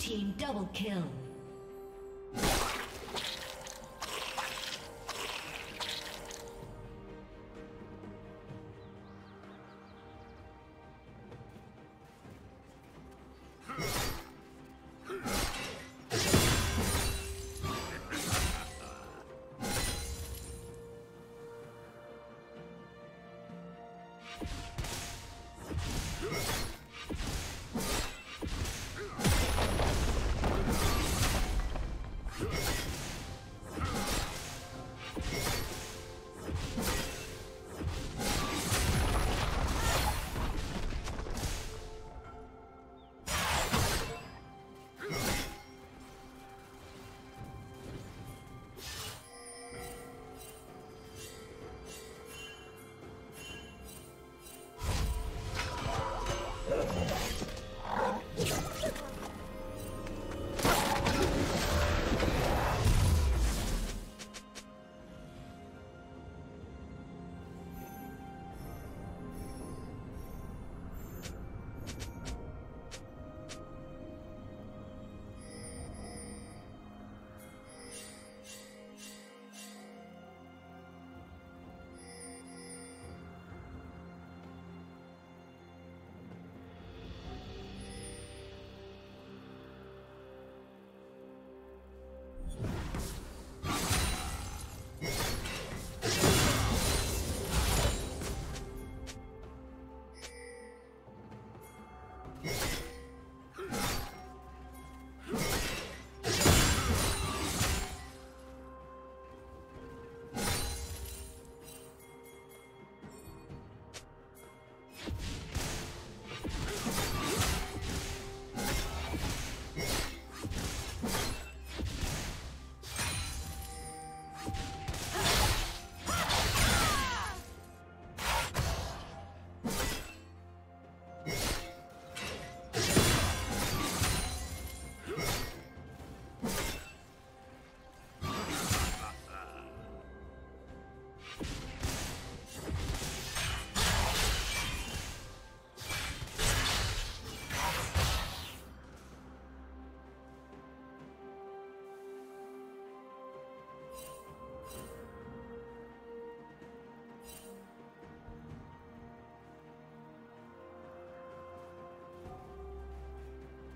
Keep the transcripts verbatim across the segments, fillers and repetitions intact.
Team double kill.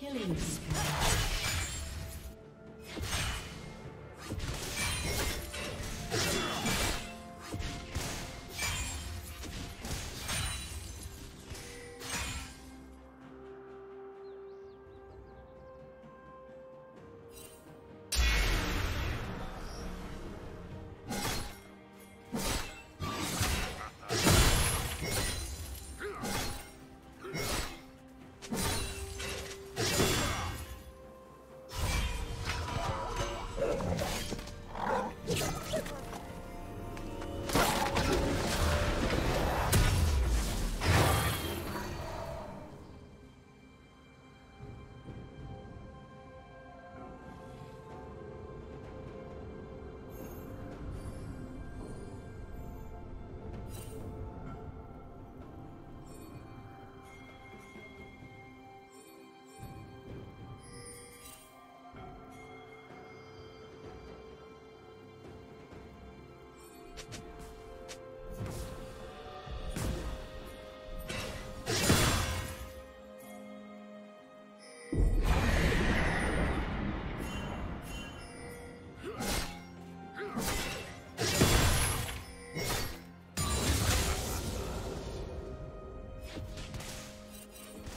Killing spree.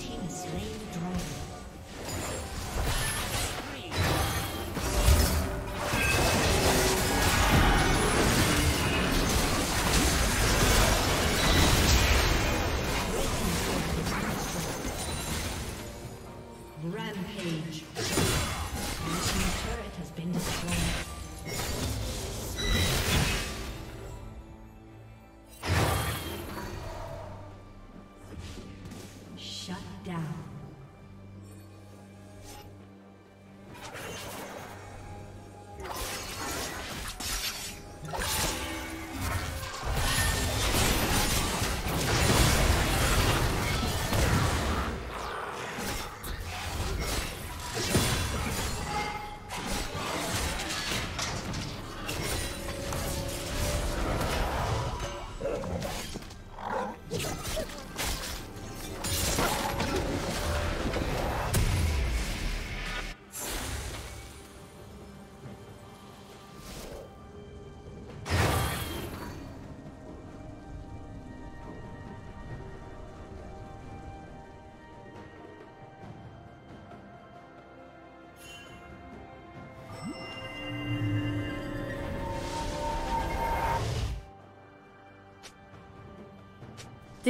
team has slain the dragon.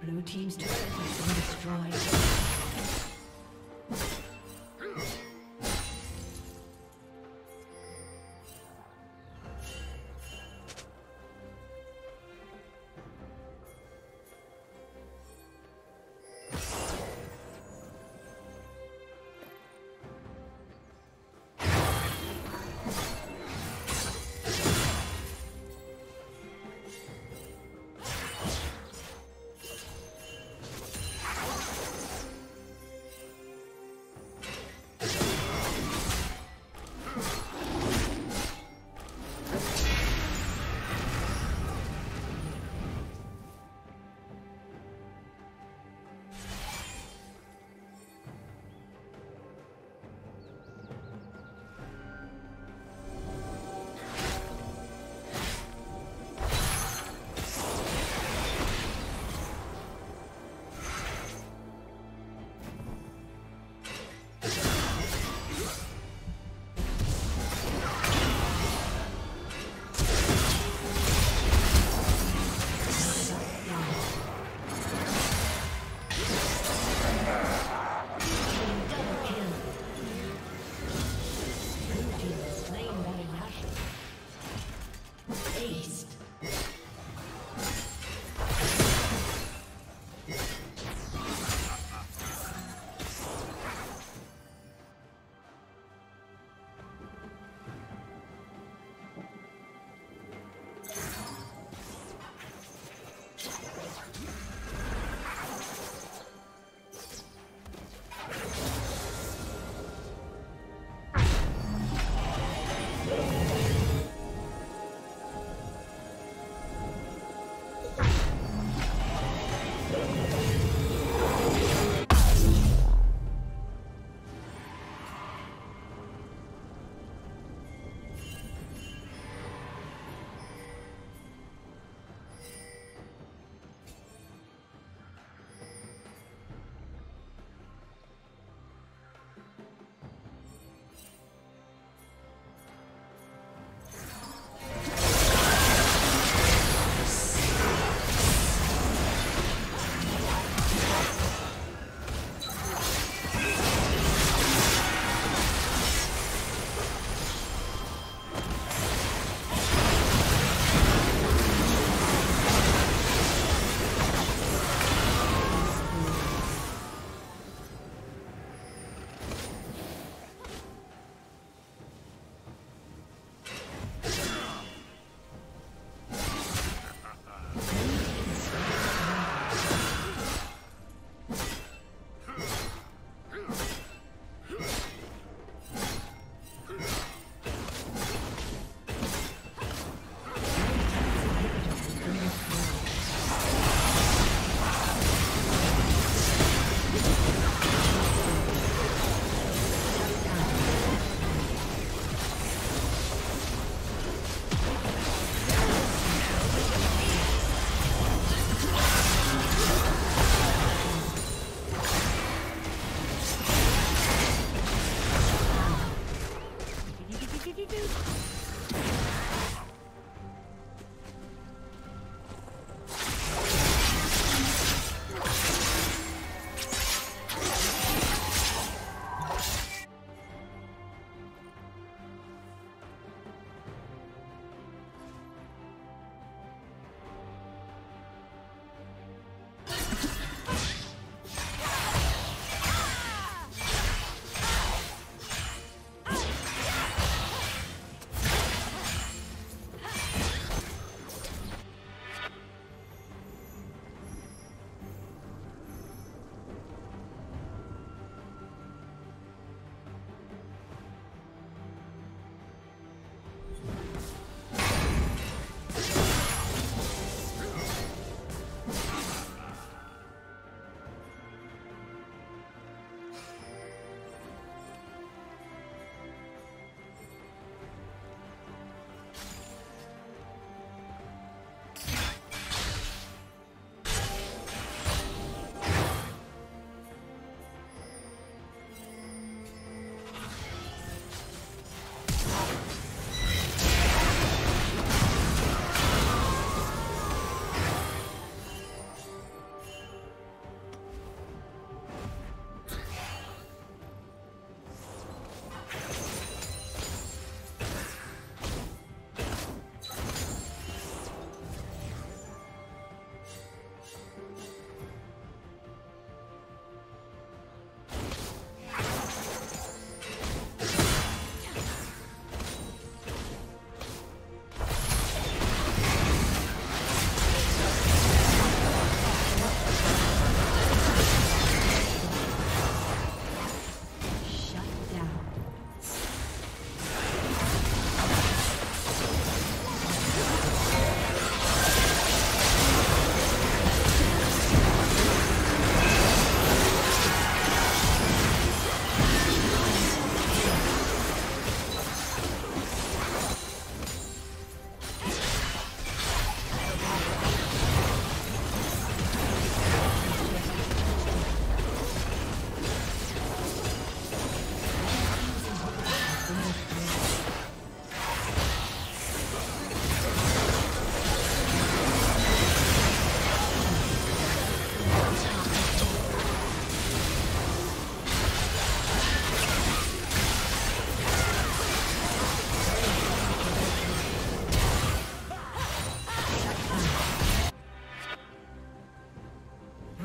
Blue team's turret has been destroyed.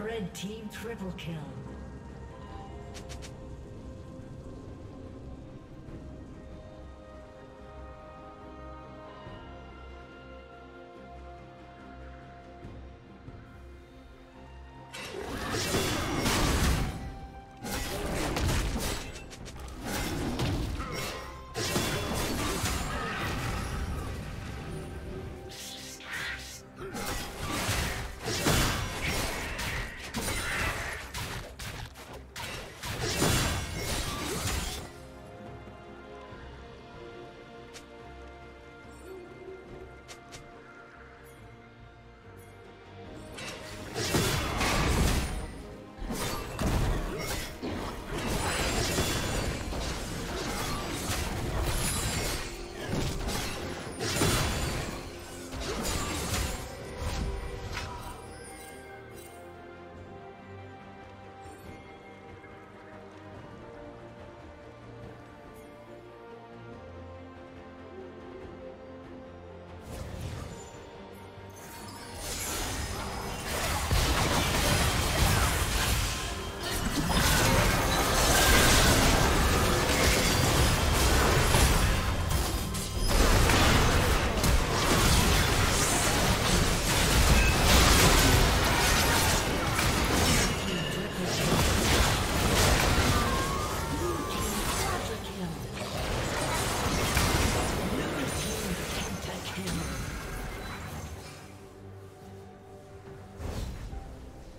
Red team triple kill.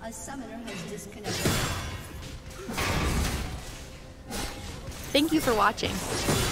A summoner has disconnected. Thank you for watching.